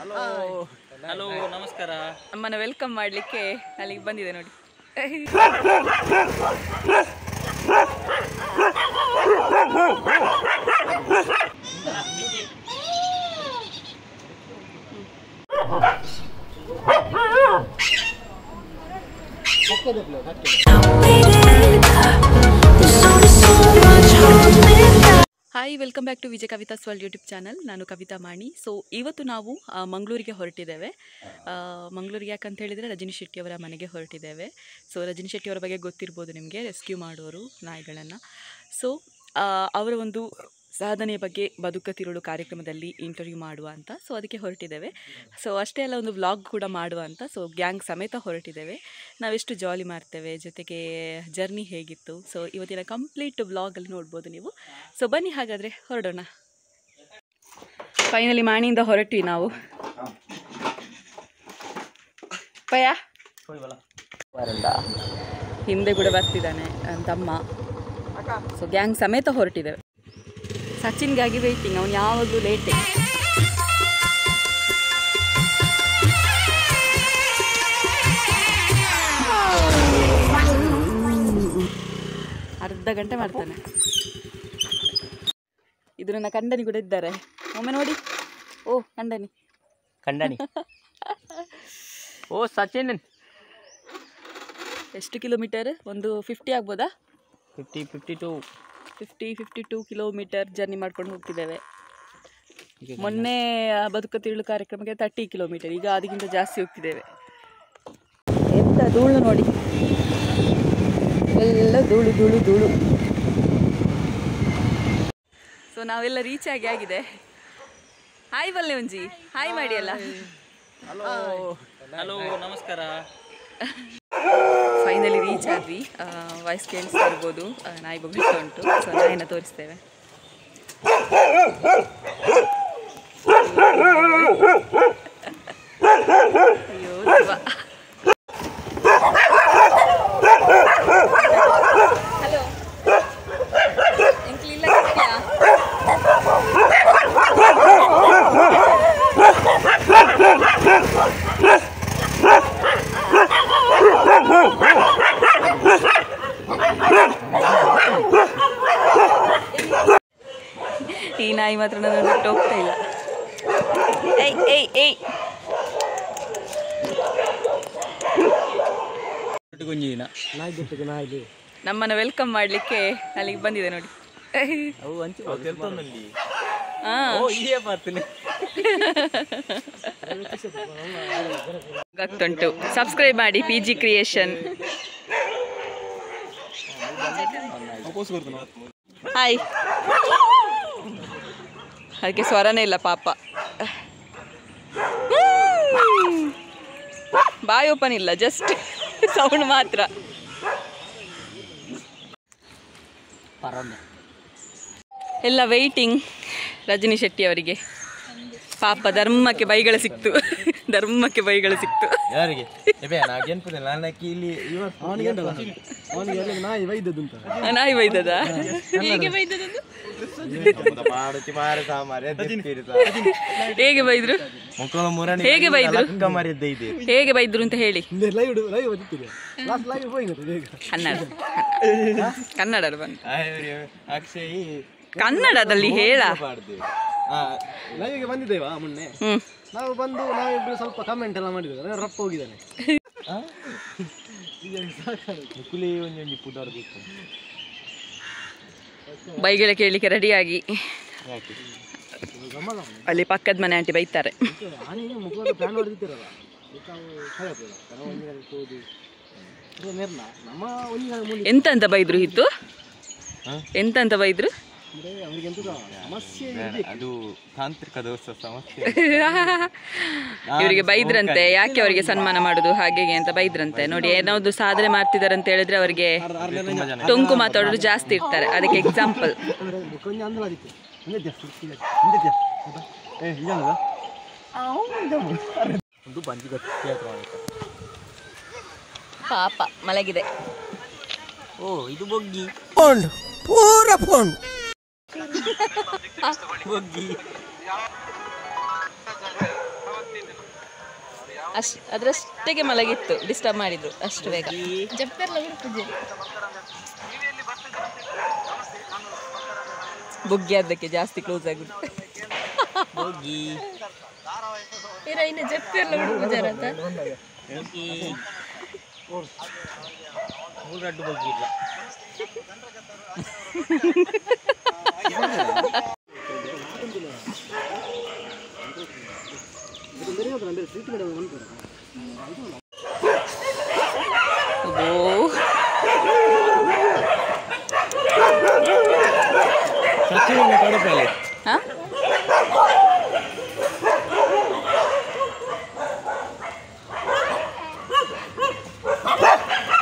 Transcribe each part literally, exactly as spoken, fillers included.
Hello hello ನಮಸ್ಕಾರ. ನಮ್ಮನ್ನು welcome ಮಾಡಲಿಕ್ಕೆ ಅಲ್ಲಿಗೆ ಬಂದಿದೆ ನೋಡಿ. Hi, welcome back to Vijay Kavita ಸ್ವಾಲ್ ಯೂಟ್ಯೂಬ್ ಚಾನಲ್. ನಾನು ಕವಿತಾ ಮಾಣಿ. ಸೊ ಇವತ್ತು ನಾವು ಮಂಗಳೂರಿಗೆ ಹೊರಟಿದ್ದೇವೆ. ಮಂಗಳೂರಿಗೆ ಯಾಕಂತ ಹೇಳಿದರೆ ರಜನಿ ಶೆಟ್ಟಿಯವರ ಮನೆಗೆ ಹೊರಟಿದ್ದೇವೆ. ಸೊ ರಜನಿ ಶೆಟ್ಟಿಯವರ ಬಗ್ಗೆ ಗೊತ್ತಿರ್ಬೋದು ನಿಮಗೆ, ರೆಸ್ಕ್ಯೂ ಮಾಡೋರು ನಾಯಿಗಳನ್ನು. ಸೊ ಅವರ ಒಂದು ಸಾಧನೆಯ ಬಗ್ಗೆ ಬದುಕ ತಿರುಳು ಕಾರ್ಯಕ್ರಮದಲ್ಲಿ ಇಂಟರ್ವ್ಯೂ ಮಾಡುವ ಅಂತ, ಸೊ ಅದಕ್ಕೆ ಹೊರಟಿದ್ದೇವೆ. ಸೊ ಅಷ್ಟೇ ಅಲ್ಲ, ಒಂದು ವ್ಲಾಗ್ ಕೂಡ ಮಾಡುವ ಅಂತ, ಸೊ ಗ್ಯಾಂಗ್ ಸಮೇತ ಹೊರಟಿದ್ದೇವೆ. ನಾವೆಷ್ಟು ಜಾಲಿ ಮಾಡ್ತೇವೆ, ಜೊತೆಗೆ ಜರ್ನಿ ಹೇಗಿತ್ತು, ಸೊ ಇವತ್ತಿನ ಕಂಪ್ಲೀಟ್ ವ್ಲಾಗಲ್ಲಿ ನೋಡ್ಬೋದು ನೀವು. ಸೊ ಬನ್ನಿ, ಹಾಗಾದರೆ ಹೊರಡೋಣ. ಫೈನಲಿ ಮಾಣಿಯಿಂದ ಹೊರಟ್ವಿ ನಾವು. ಪಯ ಹಿಂದೆ ಕೂಡ ಬರ್ತಿದ್ದಾನೆ ತಮ್ಮ. ಸೊ ಗ್ಯಾಂಗ್ ಸಮೇತ ಹೊರಟಿದ್ದೇವೆ. ಸಚಿನ್ಗಾಗಿ ವೇಟಿಂಗ್, ಅವನು ಯಾವಾಗಲೂ ಲೇಟೇ. ಅರ್ಧ ಗಂಟೆ ಮಾಡ್ತಾನೆ. ಇದು ನನ್ನ ಕಂಡನಿ ಕೂಡ ಇದ್ದಾರೆ, ಒಮ್ಮೆ ನೋಡಿ. ಓ ಕಂಡನಿ ಕಂಡನಿ ಓ ಸಚಿನ್. ಎಷ್ಟು ಕಿಲೋಮೀಟರ್? ಒಂದು ಫಿಫ್ಟಿ ಆಗ್ಬೋದಾ? Fifty fifty two fifty fifty two kilometre journey ಮಾಡ್ಕೊಂಡು ಹೋಗ್ತಿದ್ದೇವೆ. ಮೊನ್ನೆ ಬದುಕ ತಿರುಳು ಕಾರ್ಯಕ್ರಮಕ್ಕೆ ತರ್ಟಿ ಕಿಲೋಮೀಟರ್, ಈಗ ಅದಕ್ಕಿಂತ ಜಾಸ್ತಿ ಹೋಗ್ತಿದ್ದೇವೆ. ಎಂತ ಧೂಳು ನೋಡಿ, ಎಲ್ಲ ಧೂಳು ಧೂಳು ಧೂಳು. ಸೊ ನಾವೆಲ್ಲ ರೀಚ್ ಆಗಿ ಆಗಿದೆ. ಹಾಯ್ ಬಲ್ಲೆ ಒಂಜಿ, ಹಾಯ್ ಮಾಡಿ ಅಲ್ಲ. ಹಲೋ ಹಲೋ ನಮಸ್ಕಾರ. ಫೈನಲಿ ರೀಚ್ ಆದ್ವಿ. ವಾಯ್ಸ್ ಕೇಳಿಸ್ತಾ ಇರ್ಬೋದು, ನಾಯಿ ಬಗ್ಗಿಸ್ತಾ ಉಂಟು. ಸೊ ನಾಯಿನ ತೋರಿಸ್ತೇವೆ. ಅಯ್ಯೋ ದೇವ. ಹಲೋ ಎಂಕ್ಲಿಲ್ಲ ಇದೆಯಾ? ಈ ನಾಯಿ ಮಾತ್ರ ನಾನು ಬಿಟ್ಟು ಹೋಗ್ತಾ ಇಲ್ಲ. ಏಯ್ ಏಯ್ ಏಯ್ ನಮ್ಮನ್ನು ವೆಲ್ಕಮ್ ಮಾಡಲಿಕ್ಕೆ ಅಲ್ಲಿಗೆ ಬಂದಿದೆ ನೋಡಿ. ಗೊತ್ತುಂಟು, ಸಬ್ಸ್ಕ್ರೈಬ್ ಮಾಡಿ ಪಿ ಜಿ ಕ್ರಿಯೇಷನ್. ಹಾಯ್. ಅದಕ್ಕೆ ಸ್ವರನೇ ಇಲ್ಲ ಪಾಪ, ಬಾಯ್ ಓಪನ್ ಇಲ್ಲ, ಜಸ್ಟ್ ಸೌಂಡ್ ಮಾತ್ರ. ಎಲ್ಲ ವೆಯ್ಟಿಂಗ್ ರಜನಿ ಶೆಟ್ಟಿ ಅವರಿಗೆ. ಪಾಪ ಧರ್ಮಕ್ಕೆ ಬೈಗಳು ಸಿಕ್ತು, ಧರ್ಮಕ್ಕೆ ಬೈಗಳು ಸಿಕ್ತು. ನಾಯಿ ಬೈದದ? ಹೇಗೆ ಬೈದ್ರು ಹೇಗೆ ಬೈದ್ರು ಹೇಗೆ ಬೈದ್ರು ಅಂತ ಹೇಳಿ. ಕನ್ನಡ ಕನ್ನಡ ಕನ್ನಡದಲ್ಲಿ ಹೇಳ. ಲೈವ್ಗೆ ಬಂದಿದ್ದೇವಾ ಮೊನ್ನೆ, ನಾವು ಬಂದು ನಾವಿಬ್ರು ಸ್ವಲ್ಪ ಕಮೆಂಟ್ ಎಲ್ಲ ಮಾಡಿದ್ದೇವೆ. ರಪ್ಪ ಹೋಗಿದ್ದಾನೆ. ಬೈಗಳ ಕೇಳಲಿಕ್ಕೆ ರೆಡಿಯಾಗಿ ಅಲ್ಲಿ ಪಕ್ಕದ ಮನೆ ಆಂಟಿ ಬೈತಾರೆ. ಎಂತ ಅಂತ ಬೈದ್ರು ಇತ್ತು, ಎಂತ ಅಂತ ಬೈದ್ರು? ಇವರಿಗೆ ಬೈದ್ರಂತೆ, ಯಾಕೆ ಅವರಿಗೆ ಸನ್ಮಾನ ಮಾಡುದು ಹಾಗೆ ಅಂತ ಬೈದ್ರಂತೆ ನೋಡಿ. ಏನಾದ್ರು ಸಾಧನೆ ಮಾಡ್ತಿದ್ದಾರೆ ಅಂತ ಹೇಳಿದ್ರೆ ಅವರಿಗೆ ಟೊಂಕು ಮಾತಾಡೋರು ಜಾಸ್ತಿ ಇರ್ತಾರೆ. ಅದಕ್ಕೆ ಎಕ್ಸಾಂಪಲ್ ಪಾಪ ಮಲಗಿದೆ. ಓ ಇದು ಬೊಗ್ಗಿ ಫೋನ್, ಪೂರ ಫೋನ್. ಅಷ್ಟು ಅದರಷ್ಟೆಗೆ ಮಲಗಿತ್ತು, ಡಿಸ್ಟರ್ಬ್ ಮಾಡಿದ್ರು ಅಷ್ಟು ಬೇಗ. ಬುಗ್ಗಿ ಅದಕ್ಕೆ ಜಾಸ್ತಿ ಕ್ಲೋಸ್ ಆಗಿಬಿಟ್ಟು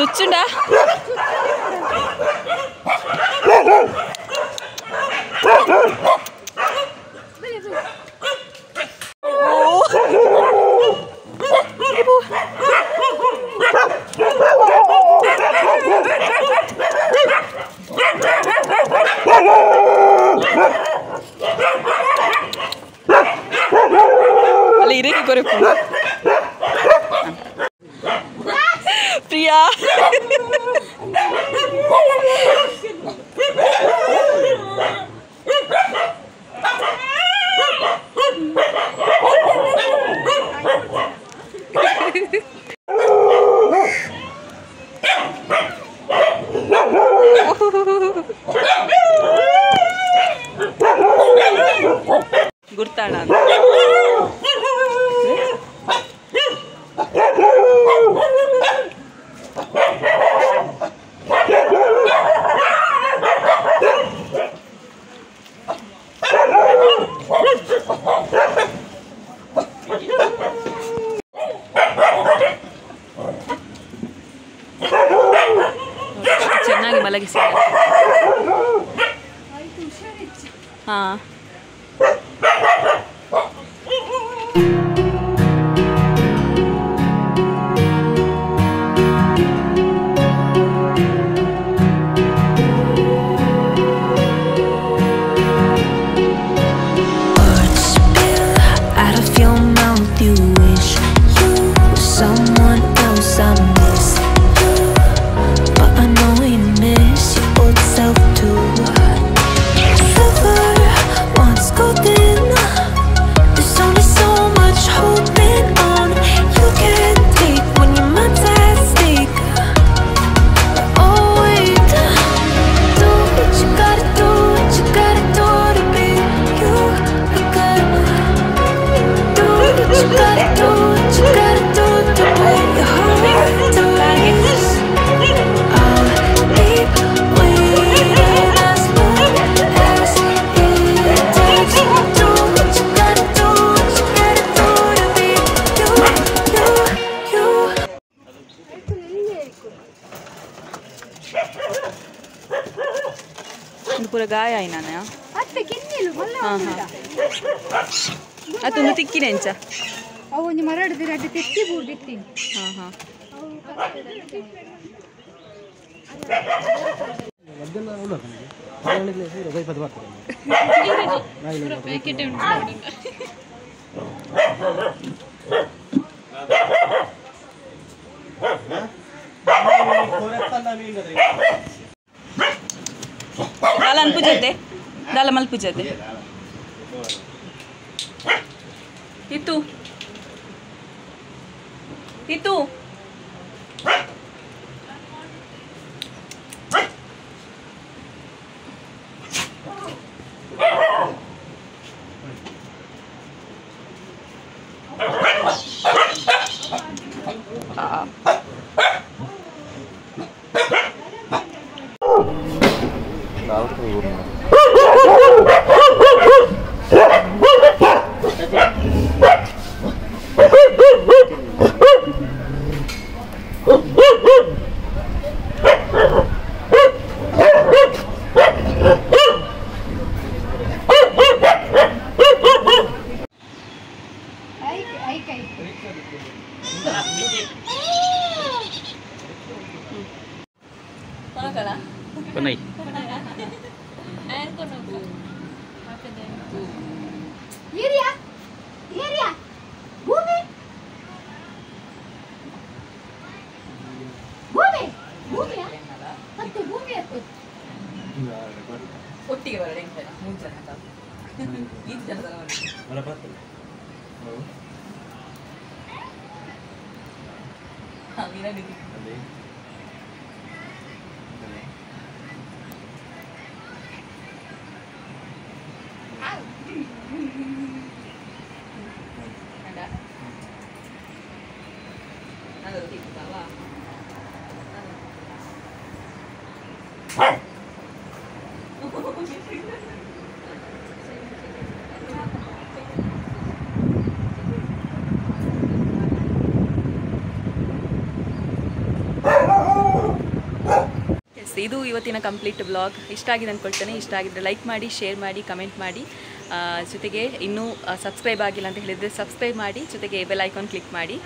तुच्चुंडा ಚೆನ್ನಾಗಿ ಮಲಗಿಸಿ. ಹಾಂ पूरा गाय आई ना नया हाँ हाँ अ तुम तिक्की नहीं चा अब उन्हें मराठ दिरा डिटेक्टी बोल देती हाँ हाँ लड़के ना उल्टा करने पागल निकले से रोगाई पदवा करेंगे पूरा पैकेट एंड बोलेंगे दाल अनपुजते दाल मलपुजते तीतू तीतू Amina did it. ಇದು ಇವತ್ತಿನ ಕಂಪ್ಲೀಟ್ ಬ್ಲಾಗ್ ಇಷ್ಟ ಆಗಿದೆ ಅಂದ್ಕೊಳ್ತೇನೆ. ಇಷ್ಟ ಆಗಿದ್ರೆ ಲೈಕ್ ಮಾಡಿ, ಶೇರ್ ಮಾಡಿ, ಕಮೆಂಟ್ ಮಾಡಿ. ಜೊತೆಗೆ ಇನ್ನೂ ಸಬ್ಸ್ಕ್ರೈಬ್ ಆಗಿಲ್ಲ ಅಂತ ಹೇಳಿದರೆ ಸಬ್ಸ್ಕ್ರೈಬ್ ಮಾಡಿ, ಜೊತೆಗೆ ಬೆಲ್ ಐಕಾನ್ ಕ್ಲಿಕ್ ಮಾಡಿ.